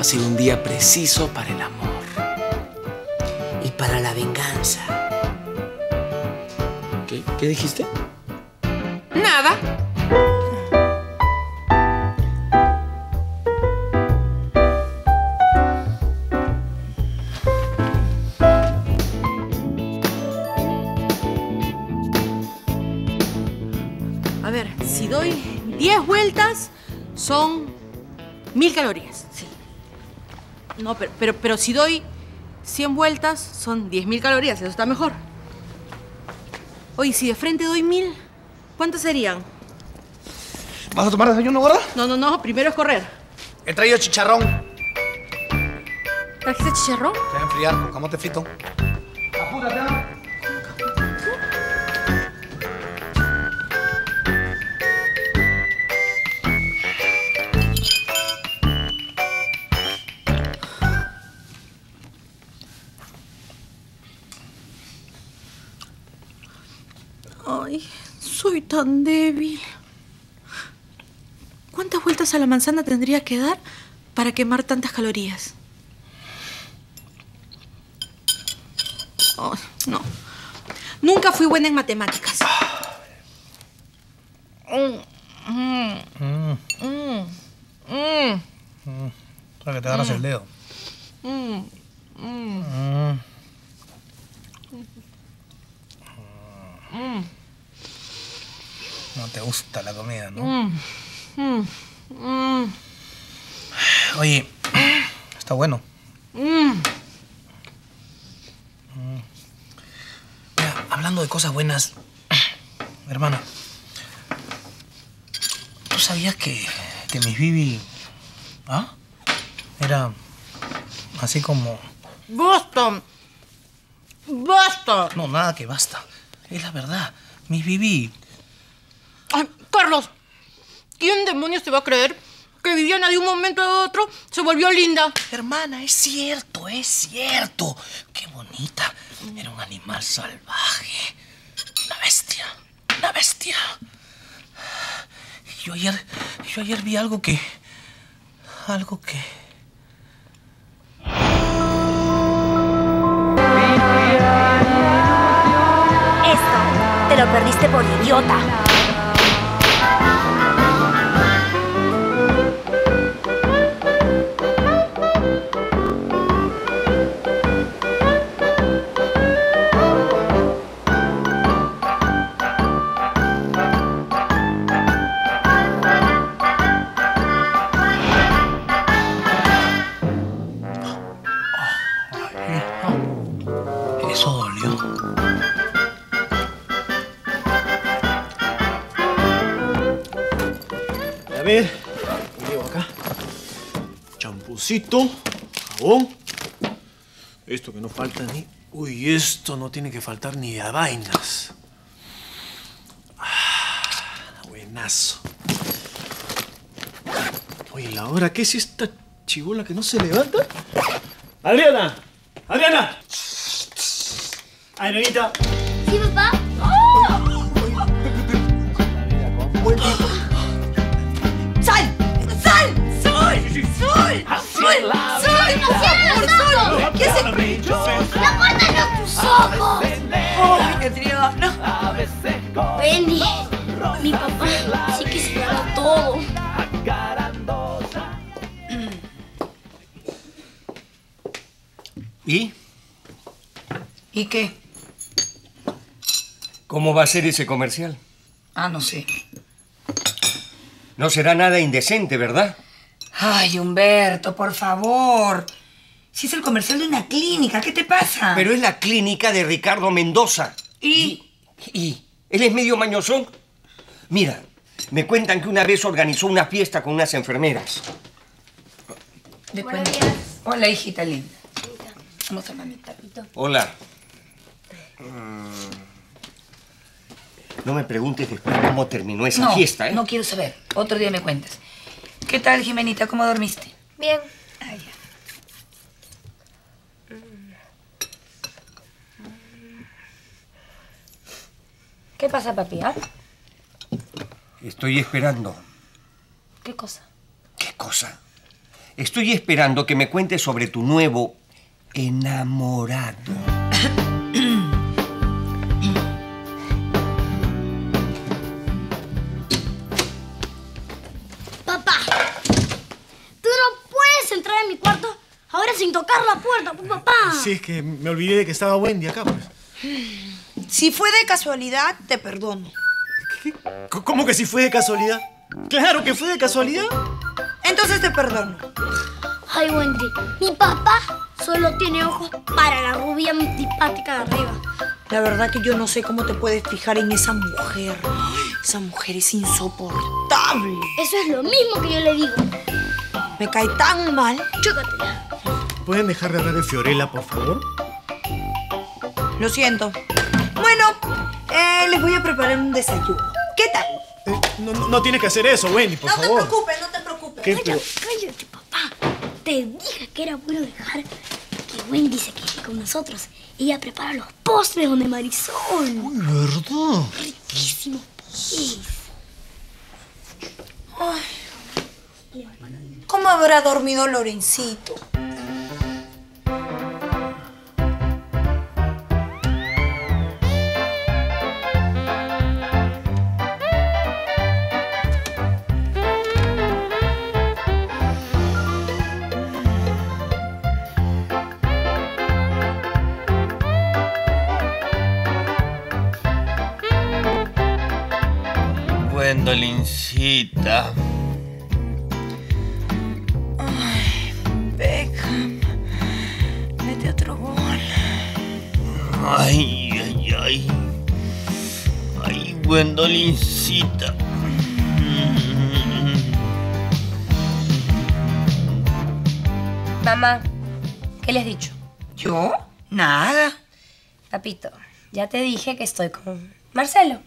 ha sido un día preciso para el amor. Y para la venganza. ¿Qué dijiste? Nada. A ver, si doy 10 vueltas, son 1000 calorías. Sí. No, pero si doy 100 vueltas, son 10.000 calorías. Eso está mejor. Oye, si de frente doy 1000, ¿cuántas serían? ¿Vas a tomar desayuno, gorda? No. Primero es correr. He traído chicharrón. ¿Trajiste chicharrón? Te voy a enfriar con camote frito. Apúrate, ¿no? Ay, soy tan débil. ¿Cuántas vueltas a la manzana tendría que dar para quemar tantas calorías? Oh, no. Nunca fui buena en matemáticas. Para que te agarras el dedo. No te gusta la comida, ¿no? Oye, está bueno. Mira, hablando de cosas buenas, hermana, ¿tú sabías que Miss Vivi era así como... ¡Basta! No, nada que basta. Es la verdad. Miss Vivi... Ay, Carlos, ¿quién demonios te va a creer que Viviana de un momento a otro se volvió linda? Hermana, es cierto. Qué bonita. Era un animal salvaje. Una bestia. Yo ayer vi algo que... Esto te lo perdiste por idiota. A ver, llevo acá champucito, jabón, esto que no falta ni... Uy, esto no tiene que faltar ni a vainas. Buenazo. Oye, ¿y ahora qué es esta chibola que no se levanta? ¡Adriana! ¡Adrianita! ¿Sí, papá? ¡Sol! ¿Qué es el brillo? ¡Apártalo tus ojos! ¡Ay, Adriana! Wendy, mi papá sí que se ganó todo. ¿Y? ¿Y qué? ¿Cómo va a ser ese comercial? No sé. No será nada indecente, ¿verdad? Ay, Humberto, por favor. Si es el comercial de una clínica, ¿qué te pasa? Pero es la clínica de Ricardo Mendoza. ¿Y? ¿Él es medio mañosón? Mira, me cuentan que una vez organizó una fiesta con unas enfermeras. Buenos días. Hola, hijita linda. Vamos a mamita, tapito. Hola. No me preguntes después cómo terminó esa fiesta, ¿eh? No quiero saber. Otro día me cuentas. ¿Qué tal, Jimenita? ¿Cómo dormiste? Bien. Ya. ¿Qué pasa, papi? Estoy esperando. ¿Qué cosa? Estoy esperando que me cuentes sobre tu nuevo enamorado. Papá, tú no puedes entrar en mi cuarto ahora sin tocar la puerta, papá. Sí, es que me olvidé de que estaba Wendy acá, pues. Si fue de casualidad, te perdono. ¿Qué? ¿Cómo que si fue de casualidad? ¡Claro que fue de casualidad! Entonces te perdono. Ay, Wendy, mi papá solo tiene ojos para la rubia antipática de arriba. La verdad que yo no sé cómo te puedes fijar en esa mujer. Esa mujer es insoportable. Eso es lo mismo que yo le digo. Me cae tan mal. Chúcate. ¿Pueden dejar de hablar de Fiorella, por favor? Lo siento. Bueno, les voy a preparar un desayuno. ¿Qué tal? No tienes que hacer eso, Wendy, por favor. No te preocupes. Cállate, papá. Te dije que era bueno dejar que Wendy se quede con nosotros. Ella prepara los postres donde Marisol. Uy, ¿verdad? Riquísimos postres. Ay, ¿cómo habrá dormido Lorencito? Wendolincita. Ay, Beckham, mete otro gol. Ay, Wendolincita. Mamá, ¿qué le has dicho? ¿Yo? Nada. Papito, ya te dije que estoy con Marcelo.